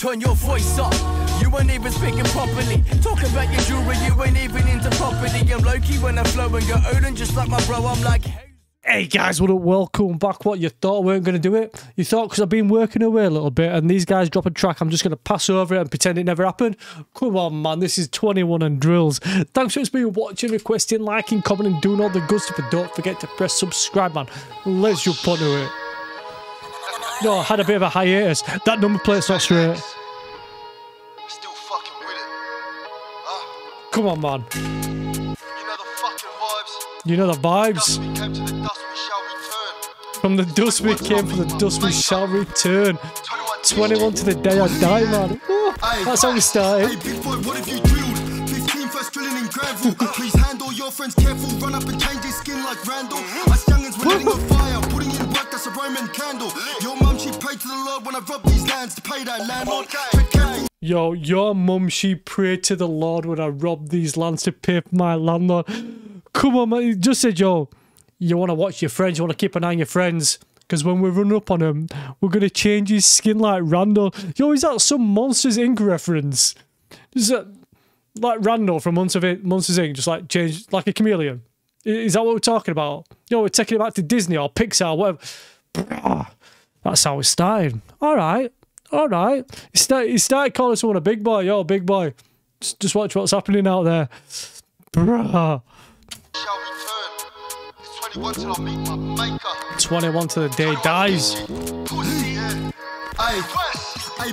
Turn your voice up. You ain't even speaking properly. Talk about your jewelry, you ain't even into property. I'm low-key when I flow and go Odin just like my bro. I'm like, hey guys, what up? Welcome back. What you thought weren't going to do it? You thought because I've been working away a little bit and these guys drop a track, I'm just going to pass over it and pretend it never happened? Come on, man. This is 21 and Drills. Thanks for watching, requesting, liking, commenting, doing all the good stuff. And don't forget to press subscribe, man. Let's jump onto it. No, I had a bit of a hiatus. That number plate's not straight. Still fucking with it. Huh? Come on, man. You know the fucking vibes. You know the vibes. From the dust we came, from the dust we shall return. 21 to the day I die, man. Ooh, that's how we started. Hey, big boy, what have you drilled? 15 first drilling in gravel. Please handle your friends careful. Run up and change his skin like Randall. Us youngins, we're letting the fire. Putting in work, that's a Roman candle. Your mum, she prayed to the Lord when I robbed these lands to pay that landlord. Yo, your mum, she prayed to the Lord when I robbed these lands to pay for my landlord. Come on, man. He just said, yo. You want to watch your friends, you want to keep an eye on your friends. Because when we run up on him, we're going to change his skin like Randall. Yo, is that some Monsters Inc reference? Is that like Randall from Monsters Inc, just like change, like a chameleon? Is that what we're talking about? Yo, we're taking it back to Disney or Pixar, whatever. That's how it started. Alright, alright. He started calling someone a big boy. Yo, big boy. Just watch what's happening out there. Bruh. 21 till I meet my maker. 21 till the day dies. Hey,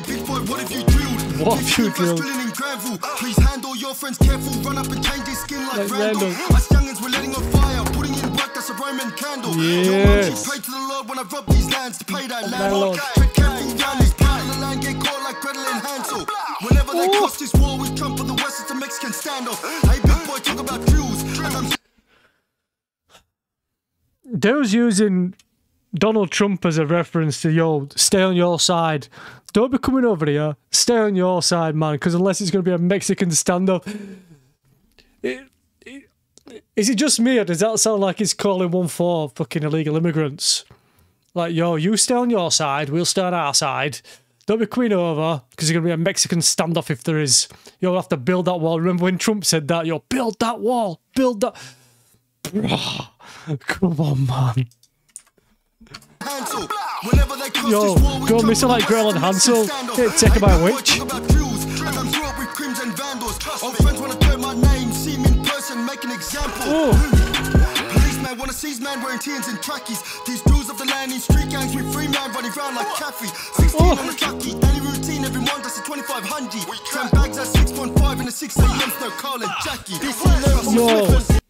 big boy, what have you drilled? What have you drilled? In gravel. Please handle your friends careful. Run up and change his skin like Randall. Us youngins, we're letting a fire. Putting in work, that's a Roman candle. Yes. Pray to the Lord when I rob these lands to pay that landlord. Tread careful down this part of the land, get caught like Gretel and Hansel. Whenever they cost this war, we come for the West, it's a Mexican standoff. Hey, big boy, talk about drills. They was using Donald Trump as a reference to, yo, stay on your side. Don't be coming over here. Stay on your side, man, because unless it's going to be a Mexican stand-up. Is it just me, or does that sound like it's calling one for fucking illegal immigrants? Like, yo, you stay on your side, we'll stay on our side. Don't be coming over, because there's going to be a Mexican standoff if there is. You'll have to build that wall. Remember when Trump said that? Yo, build that wall. Build that... Bruh. Come on, man. Hansel, whenever they cross this wall, we go Mr. Like Gretel and Hansel. Get taken by a witch. Policeman wanna seize man wearing teens and trackies. These dudes of the land in street gangs with free man running round like Caffrey. 16 on the khaki, daily routine, everyone does a 2500. 10 bags at 6.5 and a 6 a.m. No Carl and Jackie. This is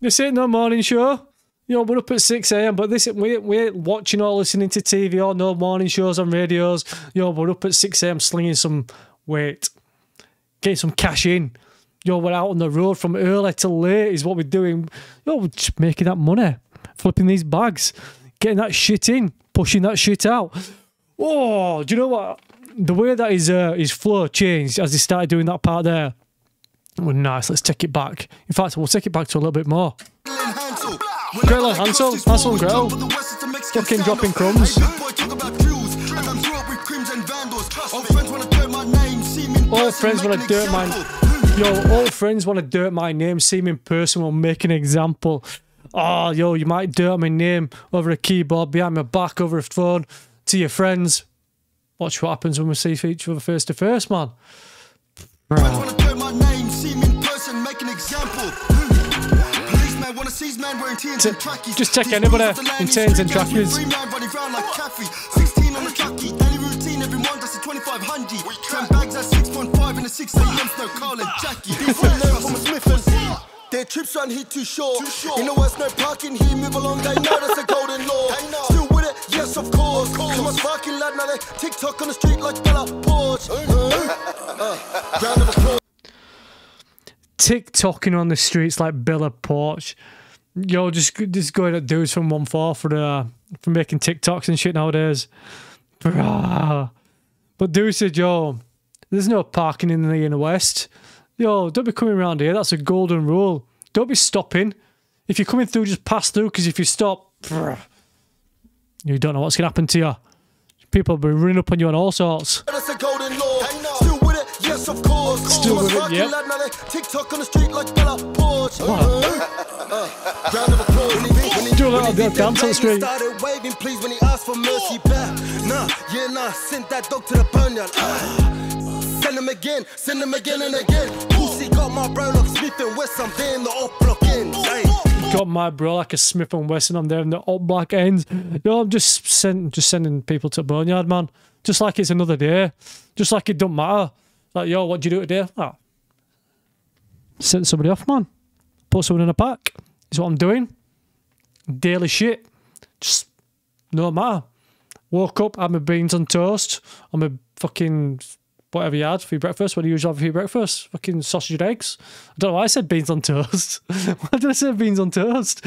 this ain't no morning show. You know, we're up at 6 a.m, but this we ain't watching or listening to TV or no morning shows on radios. You know, we're up at 6 a.m, slinging some weight, getting some cash in. You know, we're out on the road from early till late is what we're doing. You know, we're just making that money, flipping these bags, getting that shit in, pushing that shit out. Oh, do you know what? The way that his flow changed as he started doing that part there. Oh, nice, let's take it back. In fact, we'll take it back to a little bit more. Gretel and Hansel, Hansel and Gretel. Fucking dropping crumbs. All friends want to dirt my name. Yo, all friends want to dirt my name, see me in person, we'll make an example. Oh, yo, you might dirt my name over a keyboard, behind my back, over a phone, to your friends. Watch what happens when we see each other face to face, man. Just check anybody in teens and trackies. Their trips run here too short. In the West, no parking here, move along, they know that's a golden law. Still with it, yes, of course. Come on, sparking lad, now they TikTok on the street like Bella Poarch. Round of applause. TikToking on the streets like Bella Poarch. Yo, just going at dudes from 1-4 for making TikToks and shit nowadays. Bruh. But dude said, yo, there's no parking in the inner west. Yo, don't be coming around here. That's a golden rule. Don't be stopping. If you're coming through, just pass through, because if you stop, bruh, you don't know what's going to happen to you. people be running up on you on all sorts. Still with it, yep. Do a lot of that dance on the street. Send that dog to the boneyard. Send him again and again. Pussy got my bro like Smith and Wesson, they're in the up block ends. Got my bro like a Smith and Wesson, I'm there in the up block ends. No, I'm just sending people to the boneyard, man. Just like it's another day. Just like it don't matter. Like, yo, what'd you do today? Oh, sent somebody off, man. Put someone in a pack. Is what I'm doing. Daily shit. Just no matter. Woke up, had my beans on toast. On my fucking whatever you had for your breakfast. What do you usually have for your breakfast? Fucking sausage and eggs. I don't know why I said beans on toast. Why did I say beans on toast?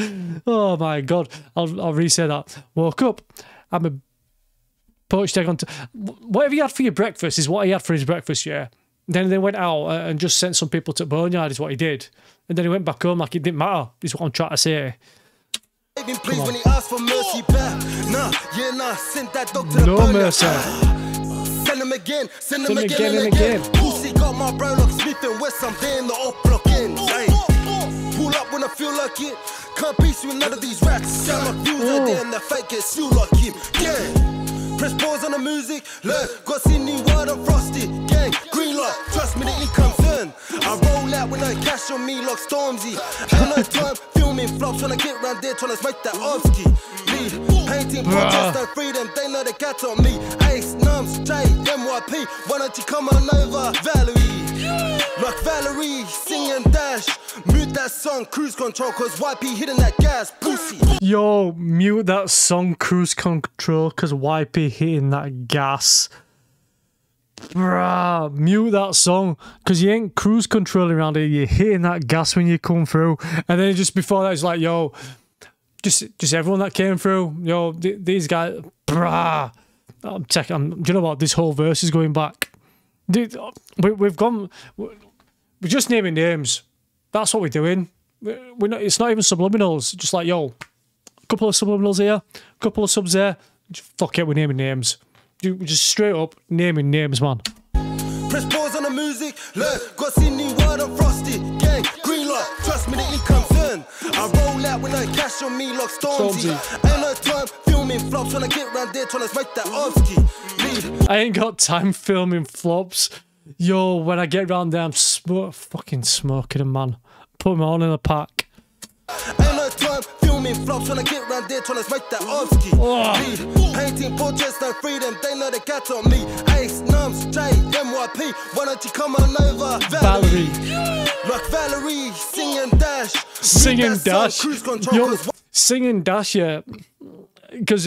Oh my god. I'll re-say that. Woke up, had my poached egg on toast. Whatever he had for your breakfast is what he had for his breakfast, yeah. Then they went out and just sent some people to boneyard is what he did. And then he went back home like it didn't matter, is what I'm trying to say. No mercy. Send him again, send him again and again. Pussy got my bro like Smith and Wesson, they're in the up block ends. Pull up when I feel like it. Can't beat you with none of these rats. Sell my views out there and the fake is you like him. Yeah. Press pause on the music, look, got Sydney word and frosty, gang, green light, trust me the income's in. I roll out with no cash on me like Stormzy. Ain't no time filming flops when I get round there trying to make that obski. Lead, painting projects, no freedom, they know the cat's on me. Ace, numbs, J, MYP, why don't you come on over, Valerie? Like Valerie, sing and dash. Mute that song, cruise control, cause YP hitting that gas, pussy. Yo, mute that song, cruise control, cause YP hitting that gas. Bruh, mute that song, cause you ain't cruise controlling around here, you're hitting that gas when you come through. And then just before that, it's like, yo, just everyone that came through, yo, these guys, bruh. Do you know what, this whole verse is going back. Dude, we're just naming names. That's what we're doing. We're not, it's not even subliminals. Just like, yo, a couple of subliminals here, a couple of subs there. Fuck it, we're naming names. Dude, we're just straight up naming names, man. Press pause on the music. Look, got Sydney word and frosty. Gang, green light. Trust me, the income's in. I roll out with no cash on me like Stormzy. Ain't no time filming flops when I get round there trying to make that obski. I ain't got time filming flops. Yo, when I get round there, I'm fucking smoking them, man. Put them all in a pack. Ain't no time filming flops when I get round there trying to make that obski. Painting portraits, no freedom, they know the cat's on me. Ace, numbs, J, MYP, why don't you come on over, Valerie? Like Valerie, sing and dash. Sing and dash. Yo, sing and dash, yeah. Because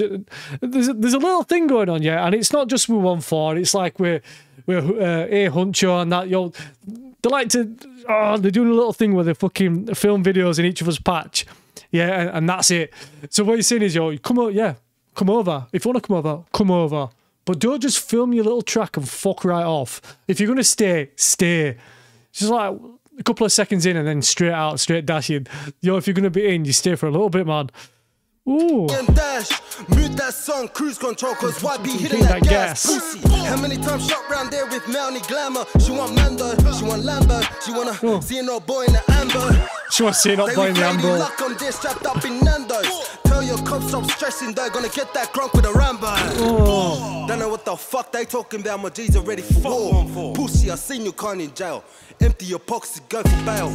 there's a little thing going on, yeah, and it's not just with 1-4. It's like we're Ay Huncho and that. Yo, they like to they're doing a little thing where they fucking film videos in each of us patch, yeah, and that's it. So what you're saying is, yo, come over, yeah, come over. If you want to come over, come over. But don't just film your little track and fuck right off. If you're gonna stay, stay. It's just like a couple of seconds in and then straight out, straight dashing. Yo, if you're gonna be in, you stay for a little bit, man. Ooh. Dash, mute that song, cruise control, cause YB hitting that gas. Pussy. How many times shot round there with Mountie Glamour? She want Mando, she want Lambo, she wanna see an old boy in the amber. She wanna see an old boy in the amber. Luck on there, strapped up in Nando's. Tell your cops stop stressing, they're gonna get that crunk with a Rambo. Don't know what the fuck they talking about, my G's already full. Pussy, I seen you kind in jail. Empty your pockets, go for bail.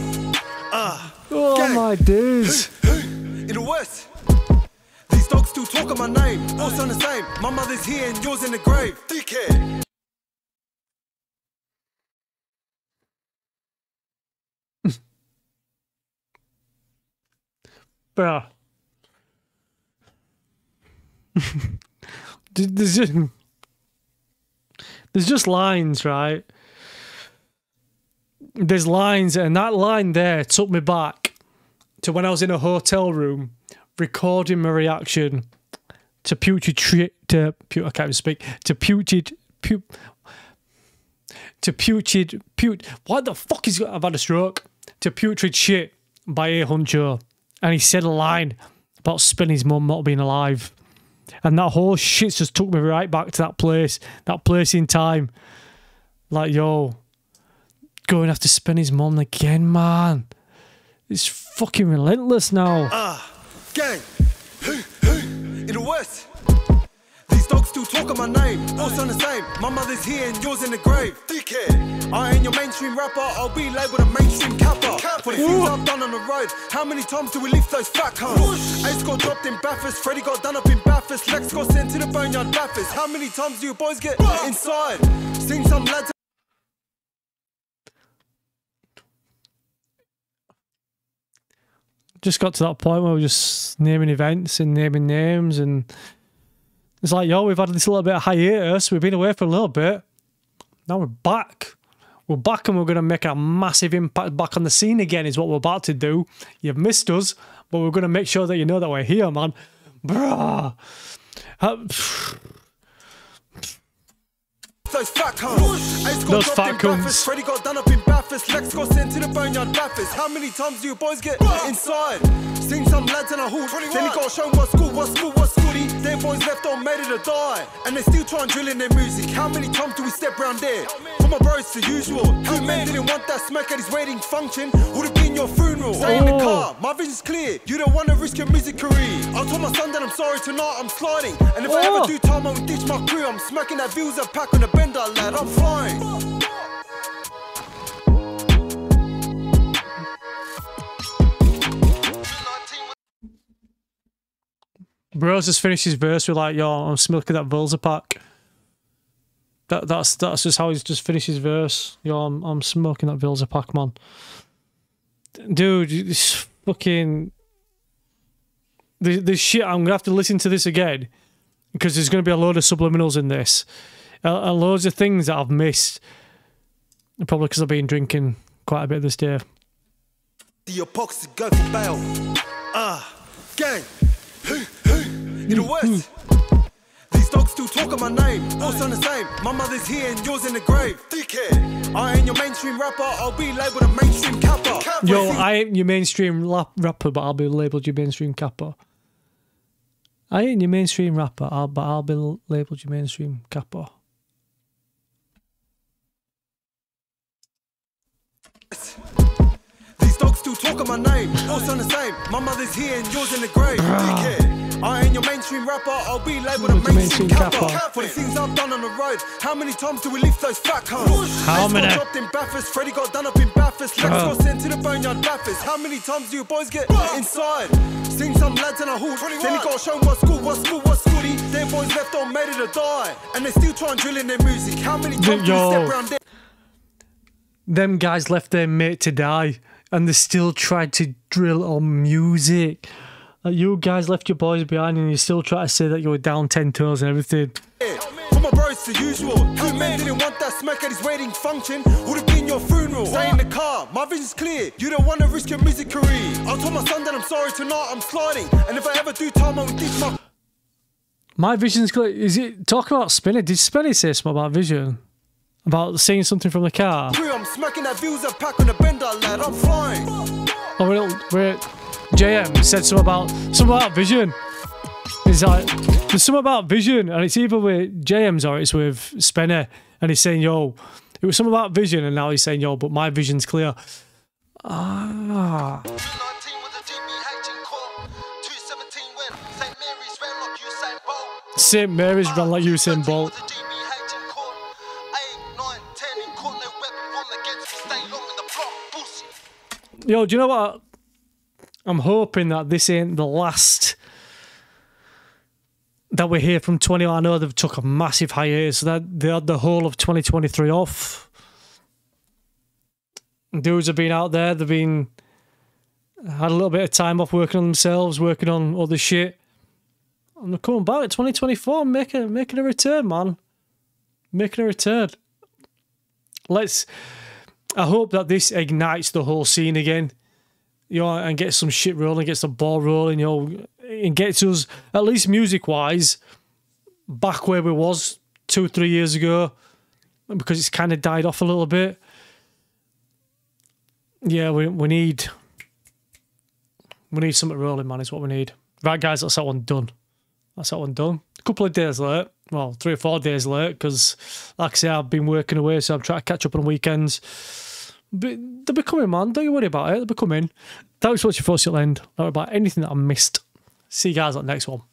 Oh gang. My dudes. It'll worse. These dogs still talking my name, all sound the same. My mother's here and yours in the grave. Dickhead. Bruh. There's just lines, right? There's lines, and that line there took me back to when I was in a hotel room recording my reaction to putrid what the fuck is I've had a stroke to putrid shit by Ay Huncho, and he said a line about Spinny's mum not being alive, And that whole shit just took me right back to that place in time. Like, yo, going after Spenny's mom again, man. It's fucking relentless now. Gang, in the West, these dogs still talking my name. Also on the same, my mother's here and yours in the grave. Dickhead, I ain't your mainstream rapper. I'll be labelled a mainstream capper. For the things I've done on the road, how many times do we lift those fat cunts? Ace got dropped in Bathurst, Freddie got done up in Bathurst, Lex got sent to the boneyard Bathurst. How many times do you boys get inside? Seen some lads. Just got to that point where we're just naming events and naming names, and it's like, yo, we've had this little bit of hiatus, we've been away for a little bit, now we're back. We're back and we're going to make a massive impact back on the scene again is what we're about to do. You've missed us, but we're going to make sure that you know that we're here, man. Bruh. Those fat cunts. Those fat cunts. Freddie got done up in Bathurst. Lex got sent to the boneyard Bathurst. How many times do you boys get inside? Seen some lads in a hood. Then he got shown what's good, what's good, what's goody. Their boys left on made it to die. And they still try and drill in their music. How many times do we step round there? For my bros, the usual. Two men didn't want that smack at his wedding function. Would have been your funeral. Stay in the car. My vision's clear. You don't want to risk your music career. I told my son that I'm sorry tonight. I'm sliding. And if I ever do time, I would ditch my career. I'm smacking that views up pack on the back. Lad, I'm flying. Bros just finished his verse with like, yo, I'm smoking that Vulza pack. That's just how he's just finished his verse. Yo, I'm smoking that Vulza pack, man. Dude, this fucking this shit. I'm gonna have to listen to this again because there's gonna be a load of subliminals in this. Loads of things that I've missed, probably because I've been drinking quite a bit this day. Your pox to go for bail. Gang, in the West. These dogs still talking my name. Also on the same, my mother's here and yours in the grave. Dickhead, I ain't your mainstream rapper. I'll be labelled a mainstream capper. Yo, I ain't your mainstream rapper, but I'll be labelled your mainstream capper. I ain't your mainstream rapper, but I'll be labelled your mainstream capper. These dogs still talking my name. Also on the same. My mother's here and yours in the grave. I ain't your mainstream rapper. I'll be labelled a mainstream capper. For the things I've done on the road, how many times do we lift those fat cunts? How many? Ace got dropped in Bathurst. Freddie got done up in Bathurst. Lex got sent to the boneyard Bathurst. How many times do you boys get inside? Seen some lads in a hood. Then he got shown what's good, what's good, what's goody. Their boys left on made it to die, and they still try and drill in their music. How many times do you step around there? Them guys left their mate to die, and they still tried to drill on music. You guys left your boys behind, and you still try to say that you were down 10 toes and everything. For my bros, the usual. Two men didn't want that smack at his wedding function. Would have been your funeral. Stay in the car. My vision's clear. You don't want to risk your music career. I told my son that I'm sorry tonight. I'm sliding, and if I ever do time, I would ditch my. My vision's clear. Is it talking about Spinner? Did Spinner say something about vision? About seeing something from the car. I'm smacking that Vulza pack on the bender, lad. I'm flying. Oh, wait. JM said something about vision. It's like, there's something about vision, and it's either with JM's or it's with Spenner, and he's saying, yo, it was something about vision, and now he's saying, yo, but my vision's clear. Ah. St. Mary's ran like Usain Bolt. Yo, do you know what? I'm hoping that this ain't the last that we hear from 21. I know they've took a massive hiatus. They had the whole of 2023 off. Dudes have been out there. They've been had a little bit of time off working on themselves, working on other shit. And they're coming back at 2024, making a return, man. Making a return. I hope that this ignites the whole scene again, you know, and gets some shit rolling, gets the ball rolling, you know, and gets us, at least music-wise, back where we was 2-3 years ago, because it's kind of died off a little bit. Yeah, we need something rolling, man, is what we need. Right, guys, that's that one done. That's that one done. A couple of days later, well, 3 or 4 days later, because like I say, I've been working away, so I'm trying to catch up on weekends. But they'll be coming, man. Don't you worry about it. They'll be coming. Thanks for watching, Force Till End. Not about anything that I missed. See you guys on the next one.